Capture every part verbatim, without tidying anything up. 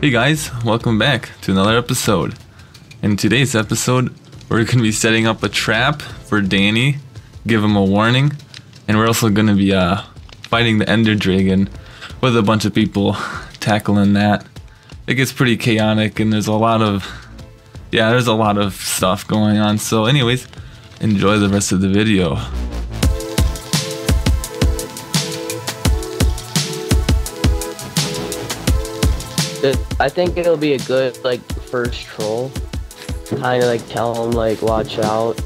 Hey guys, welcome back to another episode. In today's episode, we're going to be setting up a trap for Danny, give him a warning, and we're also going to be uh, fighting the Ender Dragon with a bunch of people tackling that. It gets pretty chaotic and there's a lot of, yeah, there's a lot of stuff going on. So anyways, enjoy the rest of the video. I think it'll be a good, like, first troll. Kind of, like, tell them, like, watch out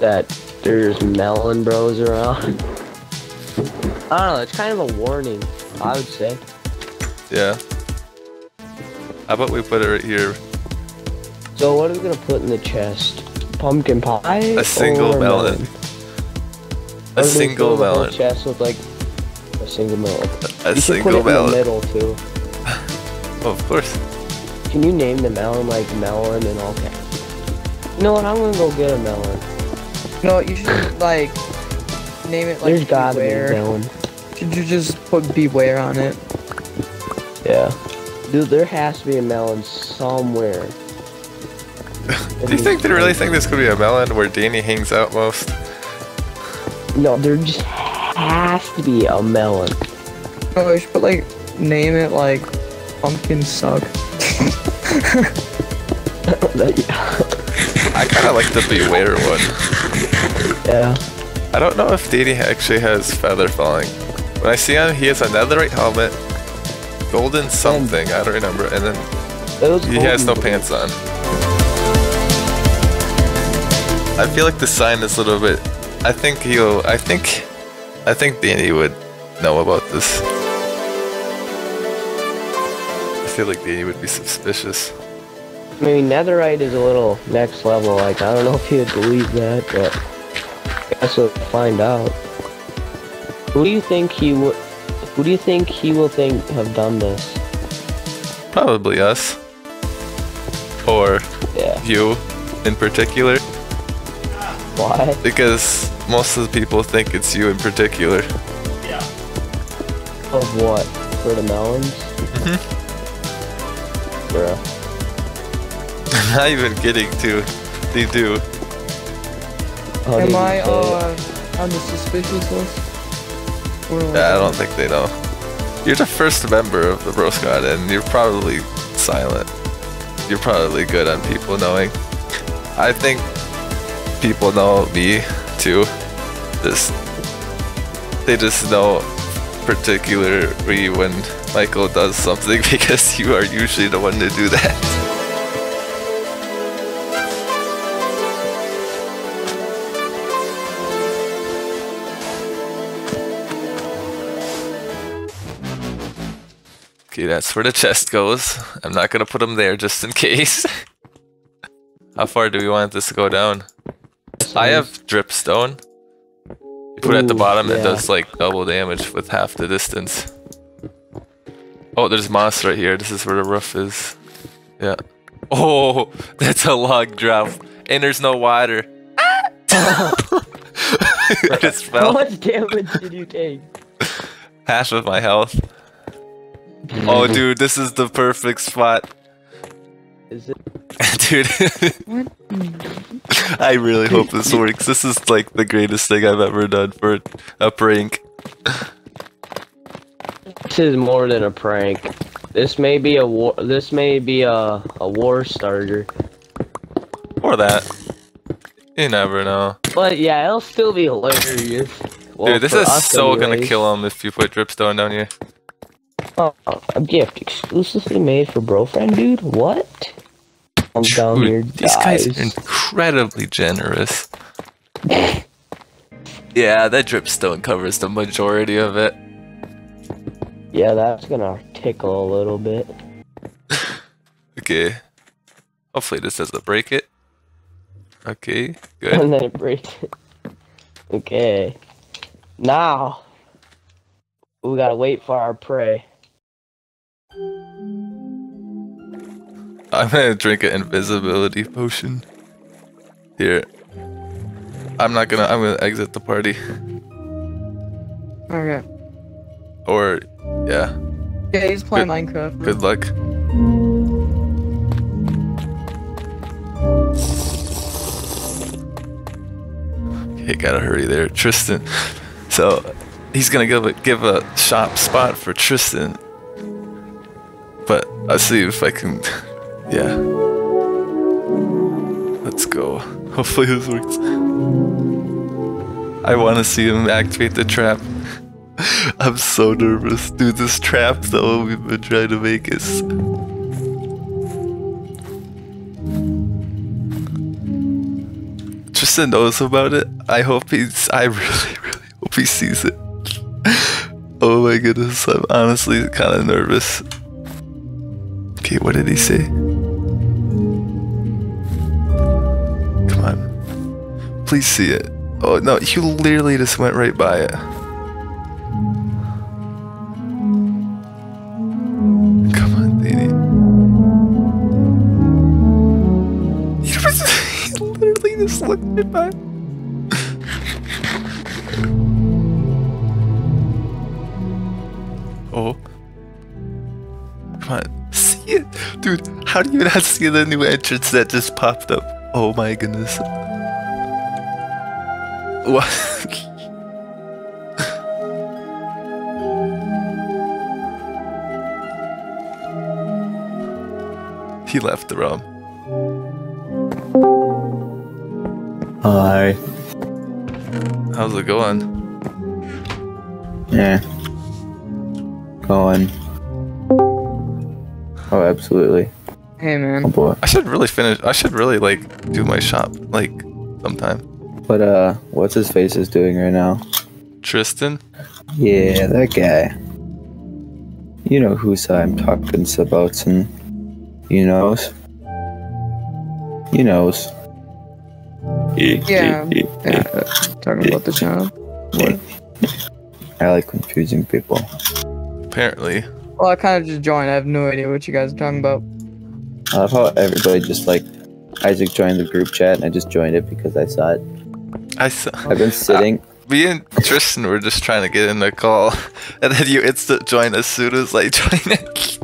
that there's Melon Bros around. I don't know, it's kind of a warning, I would say. Yeah. How about we put it right here? So what are we gonna put in the chest? Pumpkin pie? A single melon. melon. A single melon. Chest with, like, a single melon. A, a you single put it melon. In the middle, too. Oh, of course. Can you name the melon like melon and all that? You know what? I'm gonna go get a melon. No, you should like name it like There's gotta beware. Be a melon. Should you just put beware on it? Yeah. Dude, there has to be a melon somewhere. Do you think they really think this could be a melon where Danny hangs out most? No, there just has to be a melon. Oh, you should put like name it like. Pumpkins suck. I kind of like the beware one. Yeah. I don't know if Danny actually has feather falling. When I see him, he has a netherite helmet, golden something, I don't remember, and then he has no pants on. I feel like the sign is a little bit. I think he'll. I think. I think Danny would know about this. I feel like Danny would be suspicious. I mean, netherite is a little next level, like, I don't know if he would believe that, but I guess we'll find out. Who do you think he would, who do you think he will think have done this? Probably us. Or yeah. You, in particular. Why? Because most of the people think it's you in particular. Yeah. Of what? For the melons? Mm-hmm. Bro. I'm not even kidding, too. They do. Oh, Am I uh, on the suspicious list? Or yeah, I don't think they know. You're the first member of the Bro Squad, and you're probably silent. You're probably good on people knowing. I think people know me, too. Just, they just know particularly when Michael does something because you are usually the one to do that. Okay, that's where the chest goes. I'm not gonna put them there just in case. How far do we want this to go down? I have dripstone. You put it at the bottom, yeah. It does like double damage with half the distance. Oh, there's moss right here. This is where the roof is. Yeah. Oh, that's a log drop. And there's no water. I just fell. How much damage did you take? Half of my health. Oh, dude, this is the perfect spot. Is it? Dude, I really hope this works. This is like the greatest thing I've ever done for a prank. This is more than a prank. This may be a war. This may be a a war starter. Or that. You never know. But yeah, it'll still be hilarious. Well, dude, this is so anyways. Gonna kill him if you put dripstone down here. Oh, a gift exclusively made for bro friend, dude. What? I'm down here, these guys are incredibly generous. Yeah, that dripstone covers the majority of it. Yeah, that's gonna tickle a little bit. Okay. Hopefully this doesn't break it. Okay, good. And then it breaks it. Okay. Now, we gotta wait for our prey. I'm gonna drink an invisibility potion. Here. I'm not gonna- I'm gonna exit the party. Okay. Or, yeah. Yeah, he's playing Minecraft. Good luck. It gotta hurry there, Tristan. So he's gonna give a, give a shop spot for Tristan. But I'll see if I can. Yeah. Let's go. Hopefully this works. I want to see him activate the trap. I'm so nervous. Dude, this trap though we've been trying to make is... Tristan knows about it. I hope he's... I really, really hope he sees it. Oh my goodness, I'm honestly kind of nervous. Okay, what did he say? Come on. Please see it. Oh no, you literally just went right by it. Come on, Danny. He literally just looked right by it. Oh. Come on. See it? Dude, how do you not see the new entrance that just popped up? Oh my goodness. What? He left the room. Hi. How's it going? Yeah. Going. Oh, absolutely. Hey, man. Oh, boy. I should really finish. I should really, like, do my shop, like, sometime. But, uh, what's his face is doing right now? Tristan? Yeah, that guy. You know who's I'm talking about, and you knows. You knows. Yeah, yeah. Talking about the child. What? I like confusing people. Apparently. Well, I kind of just joined. I have no idea what you guys are talking about. I love how everybody just, like, Isaac joined the group chat, and I just joined it because I saw it. I saw. I've been sitting. I, me and Tristan were just trying to get in the call, and then you instant join as soon as I join it.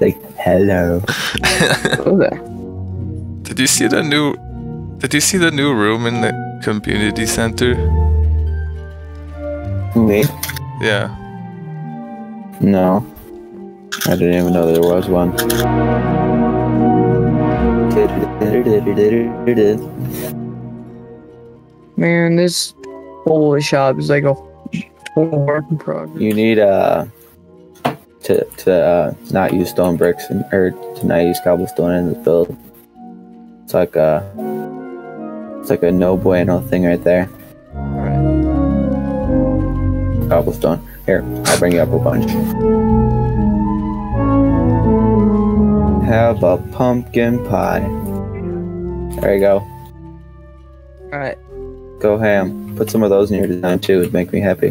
Like, hello. Did you see the new? Did you see the new room in the community center? Me? Yeah. No, I didn't even know there was one. Man, this whole shop is like a whole work in progress. You need uh to to uh, not use stone bricks and or to not use cobblestone in the build. It's like a it's like a no bueno thing right there. All right. Cobblestone. Here, I'll bring you up a bunch. Have a pumpkin pie. There you go. Alright. Go ham. Put some of those in your design too. It'd make me happy.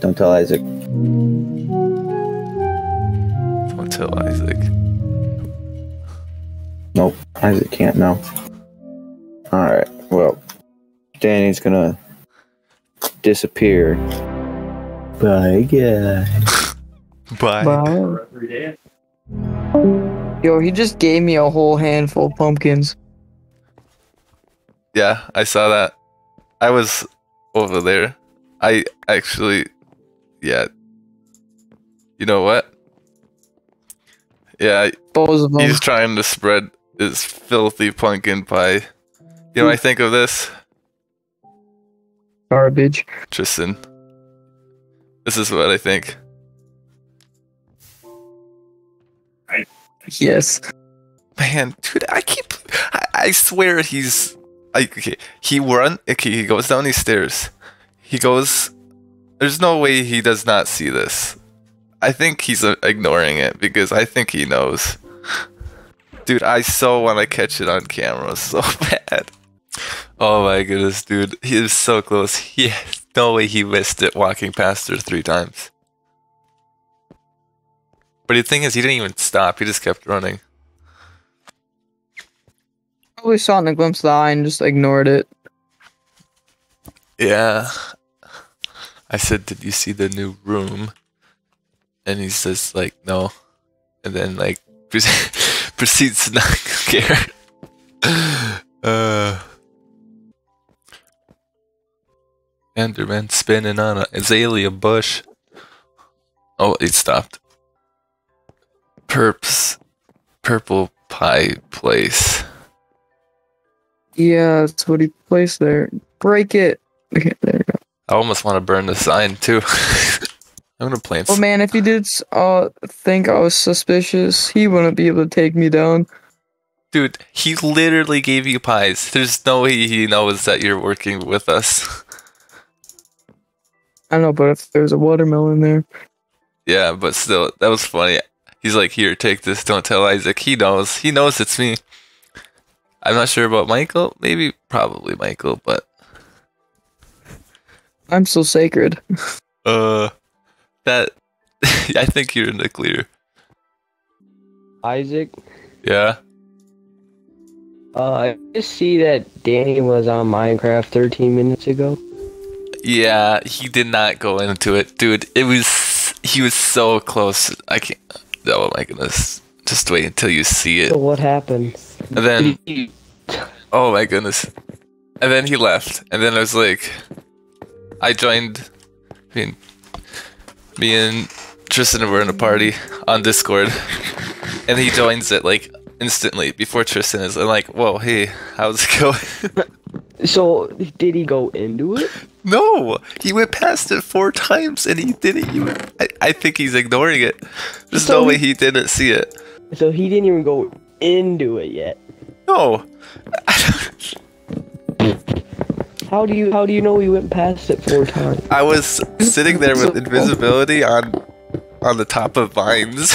Don't tell Isaac. Don't tell Isaac. Nope. Isaac can't know. Alright. Well, Danny's gonna disappear. Bye, guys. Bye. Bye. Yo, he just gave me a whole handful of pumpkins. Yeah, I saw that. I was over there. I actually... Yeah. You know what? Yeah, Both of them. He's trying to spread his filthy pumpkin pie. You know what I think of this? Garbage. Tristan. This is what I think. I, yes. Man, dude, I keep... I, I swear he's... I, okay, he run... Okay, he goes down these stairs. He goes... There's no way he does not see this. I think he's uh, ignoring it because I think he knows. Dude, I so want to catch it on camera so bad. Oh my goodness, dude. He is so close. Yes. No way he missed it walking past her three times. But the thing is, he didn't even stop. He just kept running. Probably saw in a glimpse of the eye and just ignored it. Yeah. I said, did you see the new room? And he says, like, no. And then, like, proceeds to not care. Uh... Enderman spinning on an azalea bush. Oh, it stopped. Perps. Purple pie place. Yeah, that's what he placed there. Break it. Okay, there you go. I almost want to burn the sign too. I'm gonna plant. Oh man, if he did uh, think I was suspicious, he wouldn't be able to take me down. Dude, he literally gave you pies. There's no way he knows that you're working with us. I know, but if there's a watermelon there. Yeah, but still, that was funny. He's like, here, take this. Don't tell Isaac. He knows. He knows it's me. I'm not sure about Michael. Maybe, probably Michael, but... I'm so sacred. uh, that... I think you're in the clear. Isaac? Yeah? Uh, I just see that Danny was on Minecraft thirteen minutes ago. Yeah, he did not go into it. Dude, it was... He was so close. I can't... Oh my goodness. Just wait until you see it. So what happened? And then... Oh my goodness. And then he left. And then I was like... I joined... I mean... Me and Tristan were in a party on Discord. And he joins it like... instantly, before Tristan is, I'm like, whoa, hey, how's it going? So, did he go into it? No! He went past it four times, and he didn't even... I, I think he's ignoring it. There's so no way he didn't see it. So he didn't even go into it yet? No! How do you how do you know he went past it four times? I was sitting there with invisibility on, on the top of vines.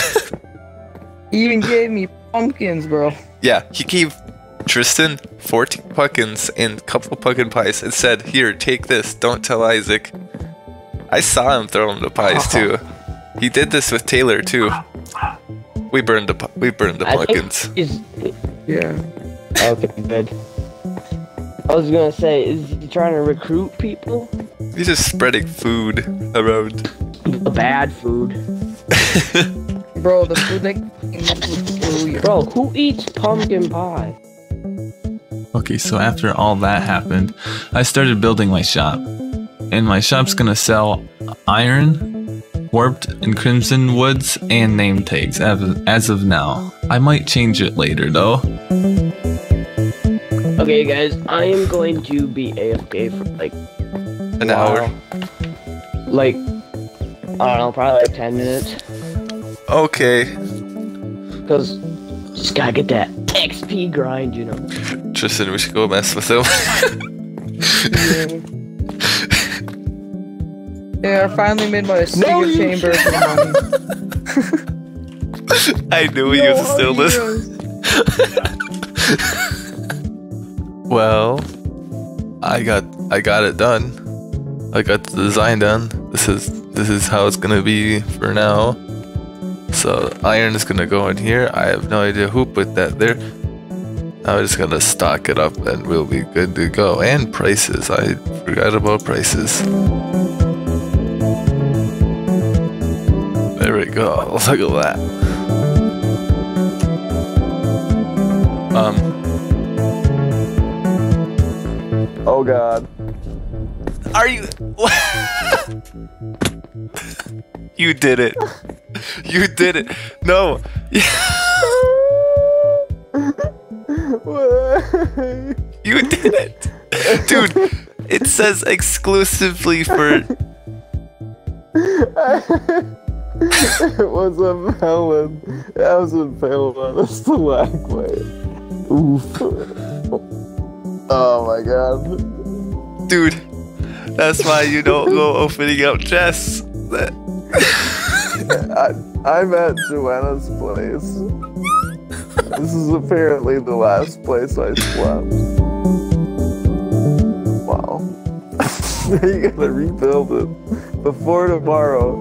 He even gave me... pumpkins, bro. Yeah, he gave Tristan fourteen pumpkins and a couple pumpkin pies and said, here, take this, don't tell Isaac. I saw him throw him the pies too. He did this with Taylor too. We burned the we burned the pumpkins. Yeah. Okay, good. I was gonna say, is he trying to recruit people? He's just spreading food around. Bad food. Bro, the food that... Bro, who eats pumpkin pie? Okay, so after all that happened, I started building my shop. And my shop's gonna sell iron, warped and crimson woods, and name tags as of, as of now. I might change it later, though. Okay, guys, I am going to be A F K for, like... An hour? Uh, like, I don't know, probably like ten minutes. Okay. Because just gotta get that X P grind, you know. Tristan, we should go mess with him. Yeah. Yeah, I finally made my secret chamber. I knew he was still listening. Well, I got I got it done. I got the design done. This is this is how it's gonna be for now. So iron is gonna go in here. I have no idea who put that there. I'm just gonna stock it up and we'll be good to go. And prices, I forgot about prices. There we go, look at that. Um. Oh god. Are you? You did it. You did it. No. You did it. Dude, it says exclusively for... It was a melon. That was a melon. That's the black way. Oof. Oh my god. Dude, that's why you don't go opening up chests. I, I'm at Joanna's place. This is apparently the last place I slept. Wow. You gotta rebuild it before tomorrow.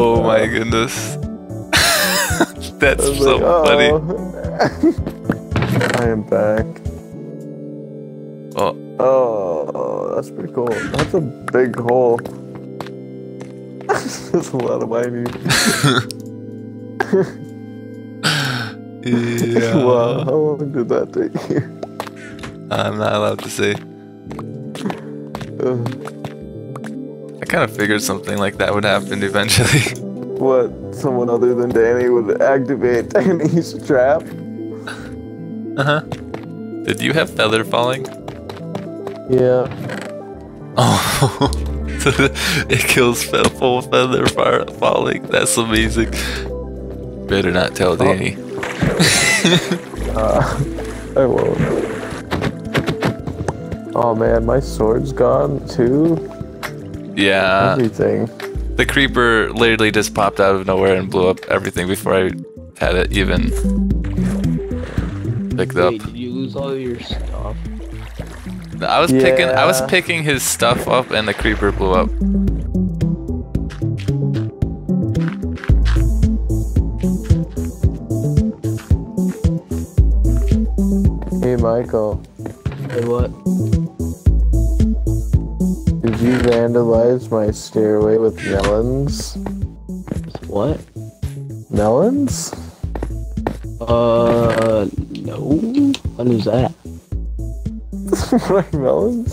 Oh my goodness. That's so like, oh. Funny. I am back. Oh. Oh, that's pretty cool. That's a big hole. That's a lot of mining. Yeah. Wow, how long did that take you? I'm not allowed to say. I kind of figured something like that would happen eventually. What? Someone other than Danny would activate Danny's trap? Uh-huh. Did you have feather falling? Yeah. Oh, it kills full feather falling. That's amazing. Better not tell Danny. Oh. uh, I won't. Oh man, my sword's gone too. Yeah. Everything. The creeper literally just popped out of nowhere and blew up everything before I had it even picked up. Wait, did you lose all your stuff? I was yeah. picking. I was picking his stuff up, and the creeper blew up. Hey, Michael. Hey, what? Did you vandalize my stairway with melons? What? Melons? Uh, no. When was that? My melons?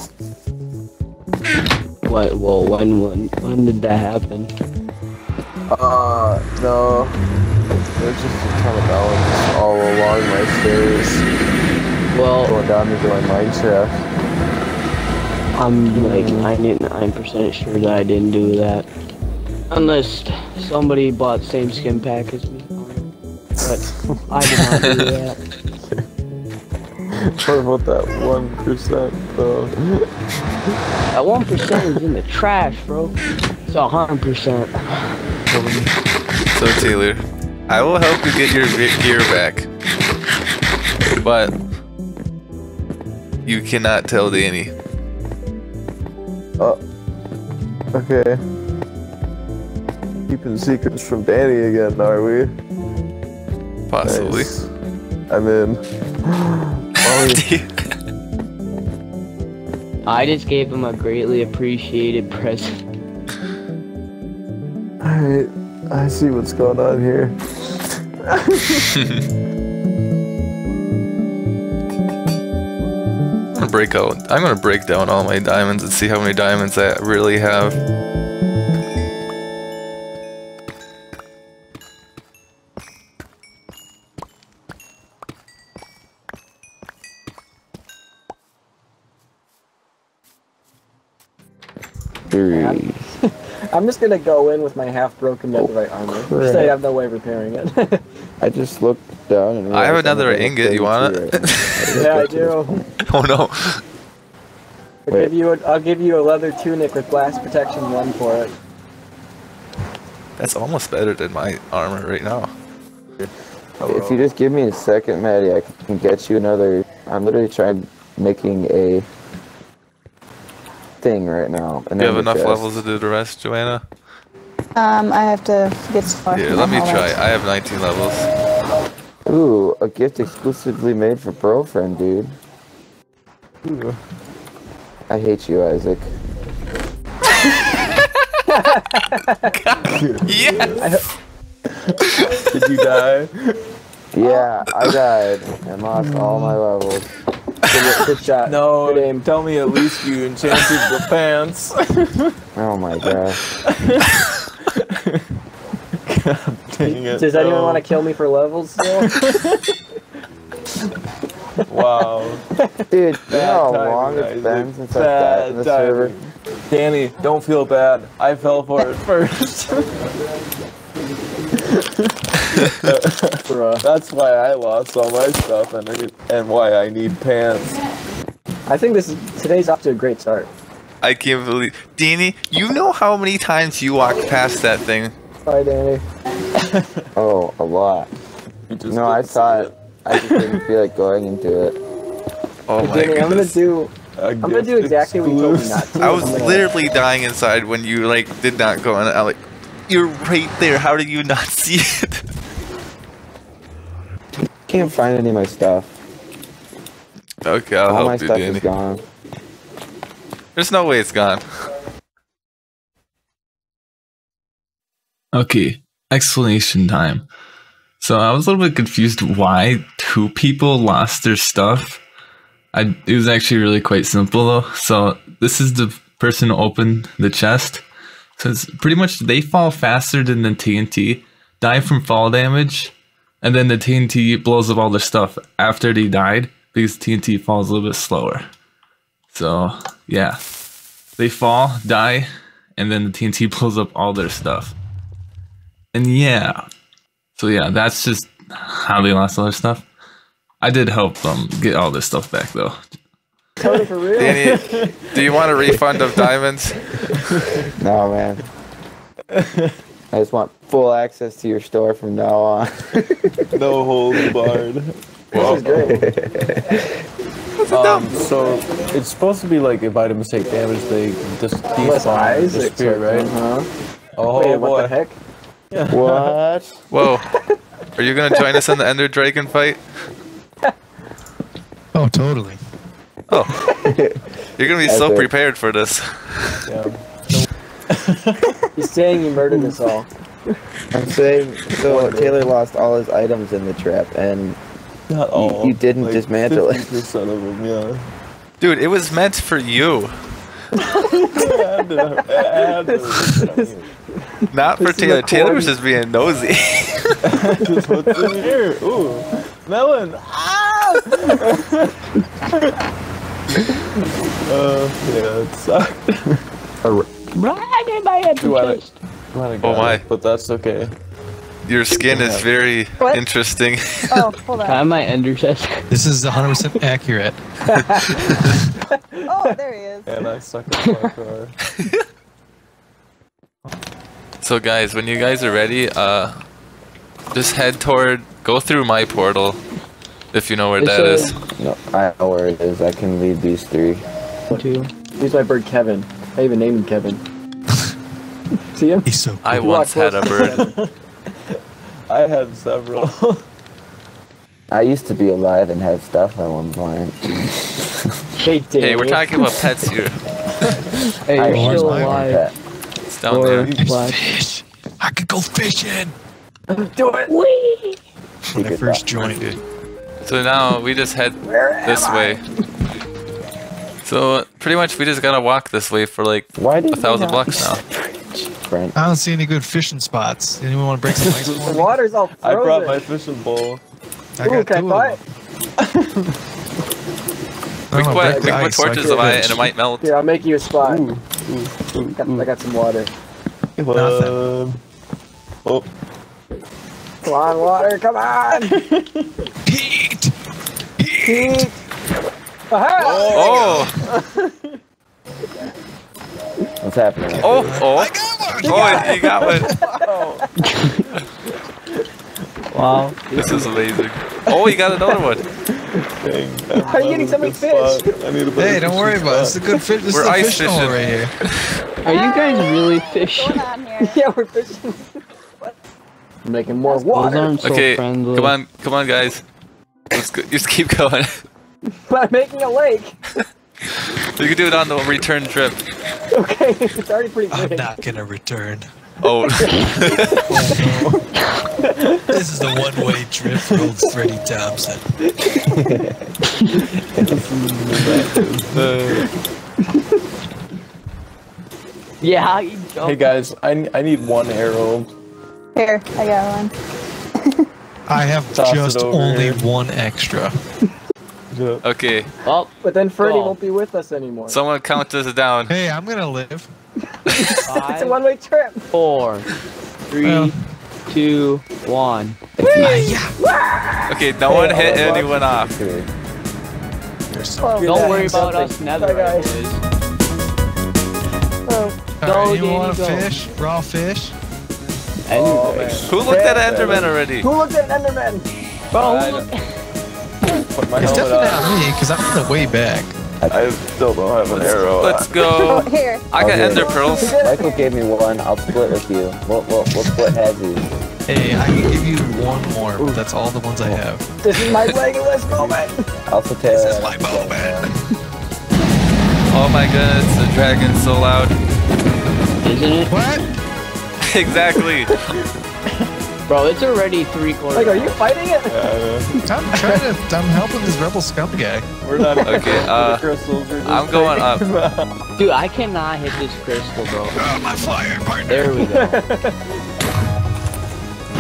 What? Well, when, when, when did that happen? Uh, no. There's just a ton of melons all along my stairs. Well, going down into my mineshaft. I'm like ninety-nine percent sure that I didn't do that. Unless somebody bought same skin pack as me. But I did not do that. What about that one percent though? That one percent is in the trash, bro. It's a hundred percent. So Taylor, I will help you get your gear back, but you cannot tell Danny. Oh, okay. Keeping secrets from Danny again, are we? Possibly. Nice. I'm in. I just gave him a greatly appreciated present. Alright, I see what's going on here. I'm gonna break out. I'm gonna break down all my diamonds and see how many diamonds I really have. I'm, I'm just gonna go in with my half-broken netherite oh, armor. Crap. So I have no way of repairing it. I just looked down and I have another ingot. You want it? Right. Yeah, I do. Oh no! I'll give you. A, I'll give you a leather tunic with blast protection one for it. That's almost better than my armor right now. If you just give me a second, Maddie, I can get you another. I'm literally trying making a. Thing right now. And do you have enough chest. Levels to do the rest, Joanna? Um, I have to get far. Here, let me try. Life. I have nineteen levels. Ooh, a gift exclusively made for bro friend, dude. Ooh. I hate you, Isaac. Yes! Did you die? Yeah, I died and lost all my levels. Good, good shot. No, good aim. Tell me at least you enchanted the pants. Oh my gosh. God dang it. Does anyone no. want to kill me for levels still? Wow. Dude, you know how long it's been since I died in the server. Danny, don't feel bad. I fell for it first. That's why I lost all my stuff and I need, and why I need pants. I think this is, today's off to a great start. I can't believe Danny, you know how many times you walked past that thing? Sorry, Danny. Oh, a lot. No, I saw it. it. I just didn't feel like going into it. Oh my Danny, I'm gonna do. I'm gonna do exactly what you told me not to. I was I'm literally gonna... dying inside when you like did not go on. I like. You're right there. How did you not see it? Can't find any of my stuff. Okay, I'll All help my you, stuff Danny. Is gone. There's no way it's gone. Okay, explanation time. So I was a little bit confused why two people lost their stuff. I it was actually really quite simple though. So this is the person open the chest. So it's pretty much they fall faster than the T N T, die from fall damage, and then the T N T blows up all their stuff after they died because T N T falls a little bit slower. So yeah, they fall, die, and then the T N T blows up all their stuff. And yeah, so yeah, that's just how they lost all their stuff. I did help them get all this stuff back though. Totally for real. Danny, do you want a refund of diamonds? No, man. I just want full access to your store from now on. No holds barred. Well, this is great. um, so it's supposed to be like if item take damage, they just despawn the spear, right? Uh -huh. Oh, wait, what boy. The heck? What? Whoa! Are you gonna join us in the Ender Dragon fight? Oh, totally. Oh, you're gonna be That's so it. prepared for this. Yeah. He's saying you murdered us all. I'm saying so. Taylor lost all his items in the trap, and not all. You, you didn't like dismantle it. fifty percent of them, yeah. Dude, it was meant for you. Not for Taylor. Taylor was just being nosy. Just what's in here? Ooh, melon. Ah! uh, yeah, it sucked. Right in my head. Oh my! It, but that's okay. Your skin is very what? interesting. Oh, hold on. Can I have my ender chest? This is one hundred percent accurate. Oh, there he is. And I suck at my car. So guys, when you guys are ready, uh, just head toward, go through my portal, if you know where it's that a, is. No, I know where it is. I can lead these three. Two. Here's my bird, Kevin. I even named him Kevin. See him? He's so cool. I once had a bird. I had several. I used to be alive and had stuff at one point. Hey, hey, we're talking about pets here. Hey, you're I still alive. It's down or there. Fish. I could go fishing. Do it. Whee! When I first joined it. So now we just head this way. So pretty much we just gotta walk this way for like a thousand blocks now. Brent. I don't see any good fishing spots. Anyone want to break some ice? The water's all frozen. I brought my fishing bowl. I Ooh, got can two I of them. We can put, we put torches so by it and it might melt. Here, I'll make you a spot. Ooh, ooh, ooh, got, ooh. I got some water. Uh, oh. Come on, water, come on! Heat! Heat! Oh! What's happening? Oh, oh! I got one! Oh, you got one! Wow. This is amazing. Oh, you got another one! Dang, How are you getting so many fish? I need a hey, don't worry about it. It's a good fish. This we're is a ice fish fishing right here. Are you guys really fishing? Yeah, we're fishing. What? I'm making more water. So okay, friendly. Come on, come on, guys. Let's go. Just keep going. By making a lake. You can do it on the return trip. Okay, it's already pretty good. I'm not gonna return. Oh. This is the one-way trip for old Freddy Thompson. Yeah, you don't. Hey guys, I, I need one arrow. Here, I got one. I have Toss just only here. one extra. Okay. Well, but then Freddy oh. won't be with us anymore. Someone count us down. Hey, I'm gonna live. Five, it's a one-way trip. Four, three, well. two, one. Okay, no one hit anyone off. So Don't worry about us, Netherite. Right, anyone want to fish? Raw fish? Oh, who looked at Enderman already? Who looked at Enderman? Bro, Put my it's definitely not on. me, because I'm on the way back. I still don't have an let's, arrow. Let's go. Here. I got okay. Ender Pearls. Michael gave me one. I'll split with you. We'll, we'll, we'll split heavy. Hey, I can give you one more, but that's all the ones I have. This is my Legolas moment. Also, Taylor. This is my moment. Oh my goodness, the dragon's so loud. Isn't it? What? Exactly. Bro, it's already three quarters. Like, are you fighting it? Uh, I'm trying to. I'm helping this rebel scum guy. We're not. Okay. Uh, I'm going up. Dude, I cannot hit this crystal, bro. Uh, my fire partner. There we go.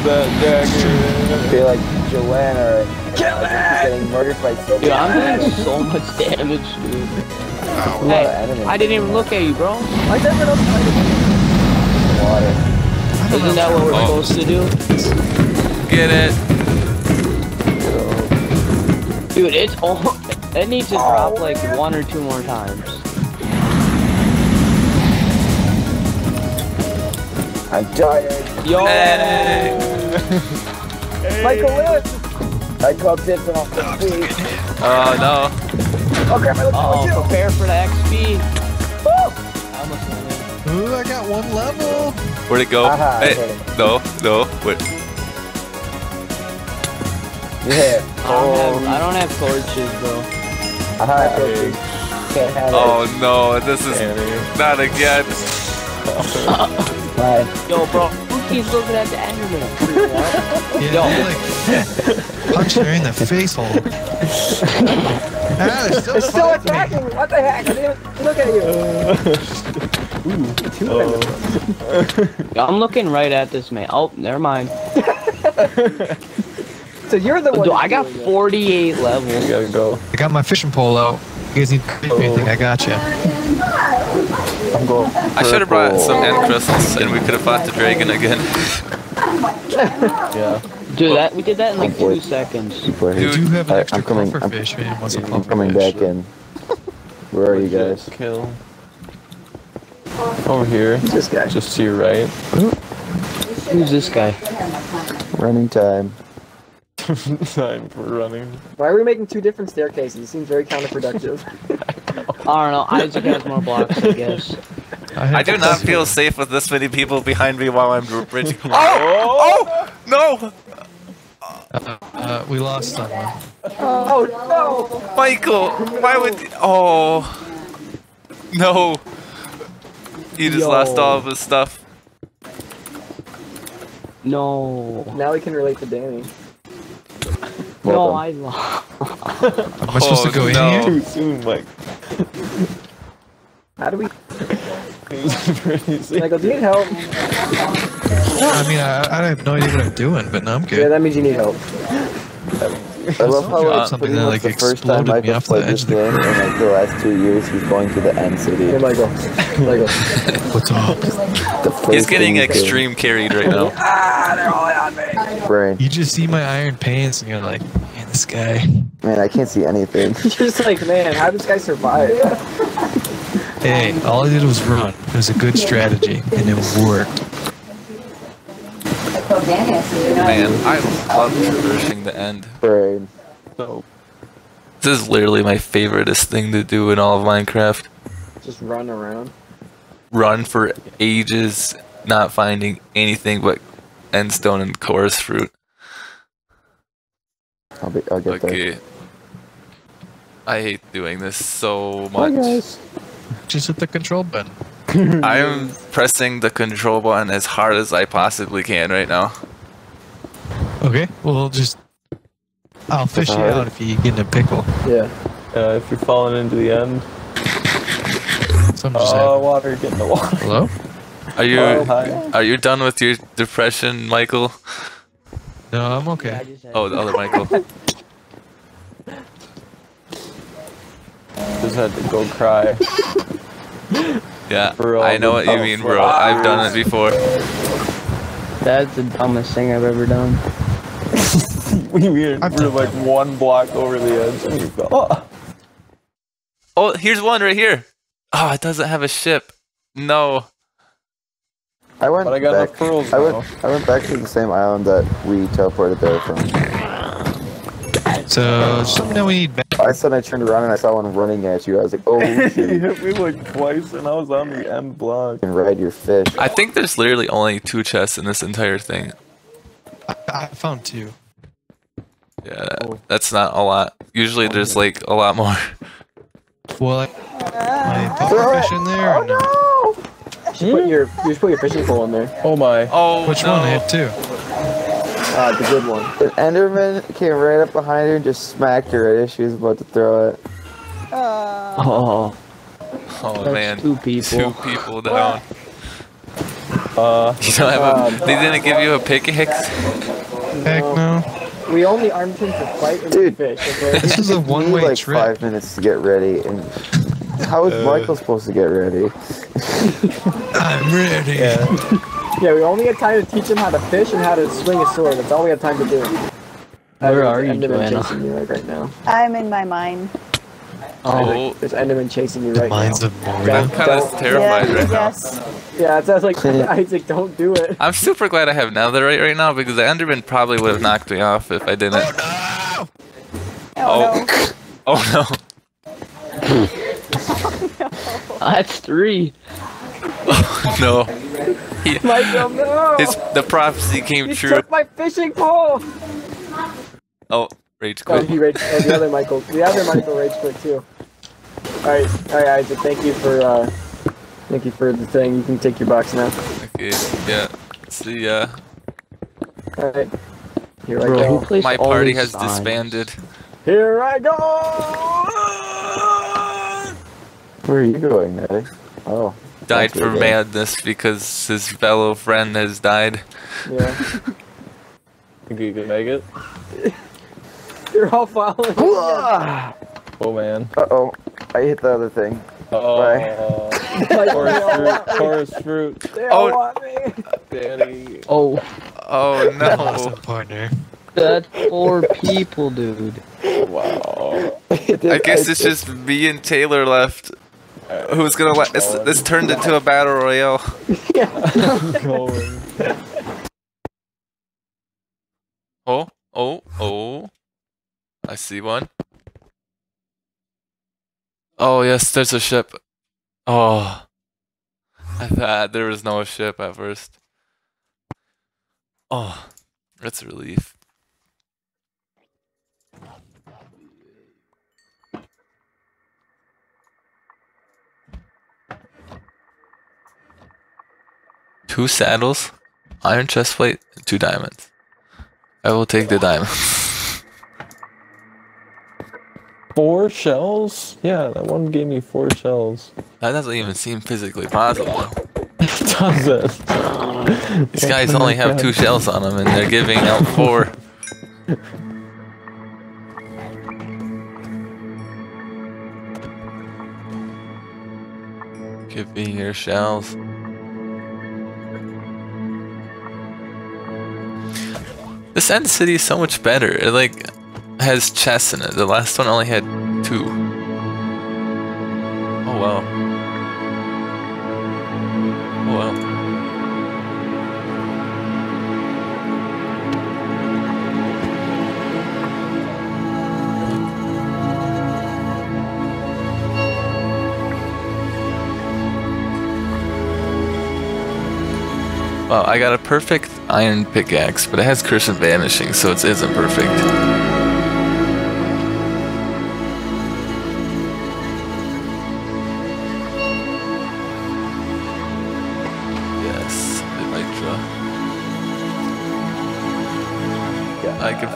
The dagger. Be like Joanna. Kill it! Getting murdered by so dude, I'm doing so much damage, dude. Wow. Hey, I didn't even look at you, bro. I never know. Water. Isn't that what we're oh. supposed to do? Get it. Dude, it's all... It needs to drop oh, like man. one or two more times. I'm tired. Yo! Hey. Hey. Michael lives! I caught this and I'll Oh, no. Okay, my oh, prepare for the X P. Woo! I almost won it. Ooh, I got one level. Where'd it go? Uh-huh, hey, okay. No, no, wait. Yeah. I don't, oh. have, I don't have torches, bro. Uh-huh, torches. Can't have oh it. no, this is yeah, not again. Yo, bro, who keeps looking at the Enderman? Yeah, yo. Like, punch her in the face hole. Ah, they're still, they're still attacking me. What the heck? I didn't even look at you. Uh, Ooh, two oh. I'm looking right at this man. Oh, never mind. So you're the one. Dude, I got forty-eight that. levels. You gotta go. I got my fishing pole out. You guys need to do anything? I got you. I'm going. I should have brought some end crystals, and we could have fought the dragon again. Yeah. Dude, that we did that in like two boy. seconds. Dude, dude, you have an I, extra I'm coming. I'm, fish, I'm, I'm, I'm coming fish. back in. Where are you guys? Kill. Over here. Who's this guy? Just to your right. Who's this guy? Running time. Time for running. Why are we making two different staircases? It seems very counterproductive. I don't know. Isaac has more blocks, I guess. I, I do not feel safe with this many people behind me while I'm bridging. Oh! Oh! No! Uh, uh, we lost someone. Oh, no! Michael! Why would... You... Oh. No. You just Yo. lost all of his stuff. No. Now we can relate to Danny. No, I lost. Am I supposed oh, to go no. in here? Too soon, Mike. How do we? Michael, do you need help? I mean, I, I have no idea what I'm doing, but now I'm good. Yeah, that means you need help. I love how it's something that like the first time I've played this game in like the last two years he's going to the end city. Hey Michael. Michael. What's up? He's getting extreme carried right now. Ah, they're all on me. Brain. You just see my iron pants and you're like, man, this guy. Man, I can't see anything. You're just like, man, how did this guy survive? Hey, all I did was run. It was a good strategy and it worked. Man, I love traversing the end. Right. So, this is literally my favoriteest thing to do in all of Minecraft. Just run around. Run for ages, not finding anything but endstone and chorus fruit. I'll, be, I'll get okay. that. I hate doing this so much. Hi guys. Just hit the control button. I am pressing the control button as hard as I possibly can right now. Okay, well just... I'll fish you out if you get in a pickle. Yeah, uh, if you're falling into the end. Oh, uh, water, get in the water. Hello? Are you, oh, are you done with your depression, Michael? No, I'm okay. Yeah, oh, the other Michael. Just had to go cry. Yeah, I know what you mean, bro. I've done it before. That's the dumbest thing I've ever done. we were, were like one block over the edge and you fell. Oh. oh, here's one right here. Oh, it doesn't have a ship. No. I went but I got back. Enough pearls I went, I went back to the same island that we teleported there from. So, something that we need back. I said I turned around and I saw one running at you. I was like, oh shit. You hit me like twice and I was on the end block. And ride your fish. I think there's literally only two chests in this entire thing. I, I found two. Yeah, oh. that's not a lot. Usually there's like a lot more. Well, I, I put my fish in there. Oh no! You should, put your, you should put your fishing pole in there. Oh my. Oh, Which no. one? I have two. Ah, it's a good one. An Enderman came right up behind her and just smacked her as she was about to throw it. Uh, oh. Oh, that's man. Two people. Two people down. Uh, you don't have uh, a, they didn't give you a pickaxe? Heck no. We only armed him to fight and Dude, fish. Okay? This is a one-way like trip. Five minutes to get ready. And how is uh, Michael supposed to get ready? I'm ready. Yeah. yeah, we only had time to teach him how to fish and how to swing a sword. That's all we had time to do. Where are you, Joanna? Like right now. I'm in my mine. Oh, there's Enderman chasing you right now. Mine's a boring. I'm kind of terrified yeah, right yes. now. Yeah, it sounds like Isaac, don't do it. I'm super glad I have Netherite right now because the Enderman probably would have knocked me off if I didn't. Oh no! Oh, oh no! Oh no! That's three. Oh no! He, Michael, no! His, the prophecy came he true. Took my fishing pole. Oh. Rage quit. Oh, he rage, oh, the other Michael, the other Michael rage quit too. All right, all right, Isaac. Thank you for, uh, thank you for the thing. You can take your box now. Okay. Yeah. See ya. All right. Here Bro, I go. Who My party has signs. disbanded. Here I go. Where are you going, Maddie? Oh. Died for madness because his fellow friend has died. Yeah. Think you can make it? You're all following. Oh man. Uh oh. I hit the other thing. Uh oh. Chorus fruit. Chorus fruit. They all oh. want me. Danny. Oh. Oh no. That's a partner. That's four people, dude. Wow. I guess it's just me and Taylor left. Right. Who's gonna let? This, this turned into a battle royale. Yeah. I'm going. Oh. Oh. Oh. I see one. Oh yes, there's a ship. Oh, I thought there was no ship at first. Oh, that's a relief. Two saddles, iron chestplate, and two diamonds. I will take the diamonds. Four shells? Yeah, that one gave me four shells. That doesn't even seem physically possible. It doesn't. These guys only have two shells on them and they're giving out four. Give me your shells. This end city is so much better. It, like... has chests in it. The last one only had two. Oh wow. Oh wow. Wow, I got a perfect iron pickaxe, but it has Curse of Vanishing, so it isn't perfect.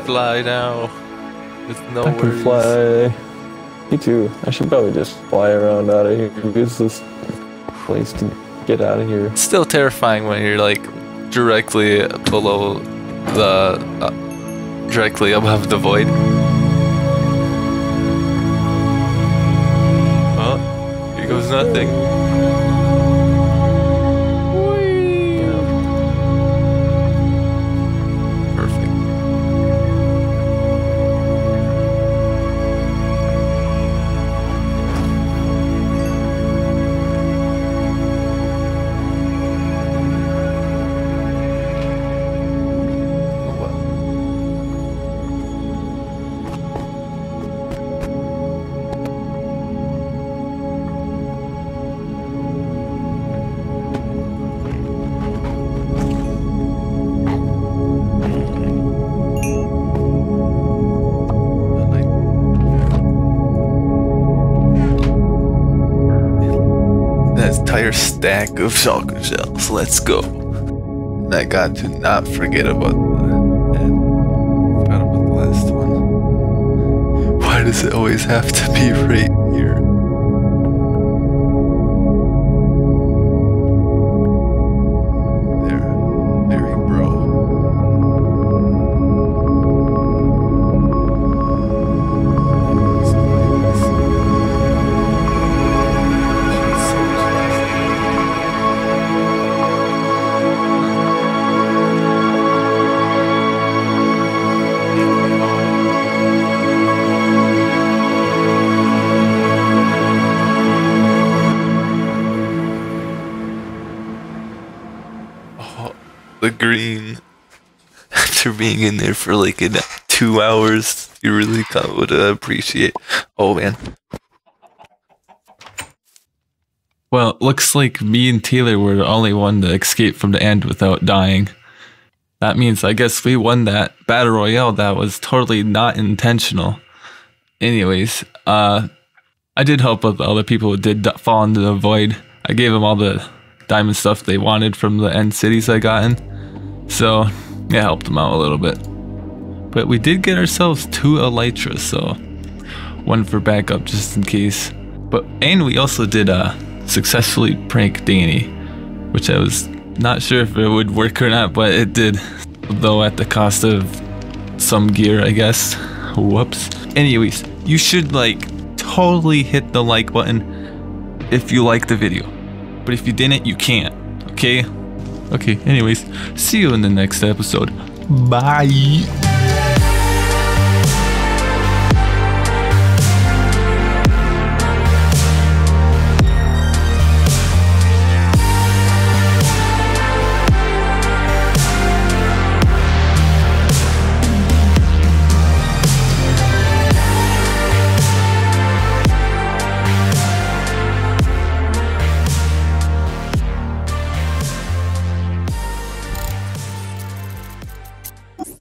Fly now with no I can worries. Fly. Me too. I should probably just fly around out of here. It's this place to get out of here. It's still terrifying when you're like directly below the, uh, directly above the void. Well, here goes nothing. Stack of shulker shells. Let's go. And I got to not forget about that. why does it always have to be right here? There. There you go. The green, after being in there for like an two hours, you really would appreciate. Oh man. Well, looks like me and Taylor were the only one to escape from the end without dying. That means I guess we won that battle royale. That was totally not intentional. Anyways, uh, I did help out the other people who did fall into the void. I gave them all the diamond stuff they wanted from the end cities I got in. So, yeah, helped them out a little bit. But we did get ourselves two Elytra, so one for backup just in case. But and we also did uh, successfully prank Danny, which I was not sure if it would work or not, but it did. Though at the cost of some gear, I guess. Whoops. Anyways, you should like totally hit the like button if you like the video. But if you didn't, you can't. Okay? Okay, anyways, see you in the next episode. Bye!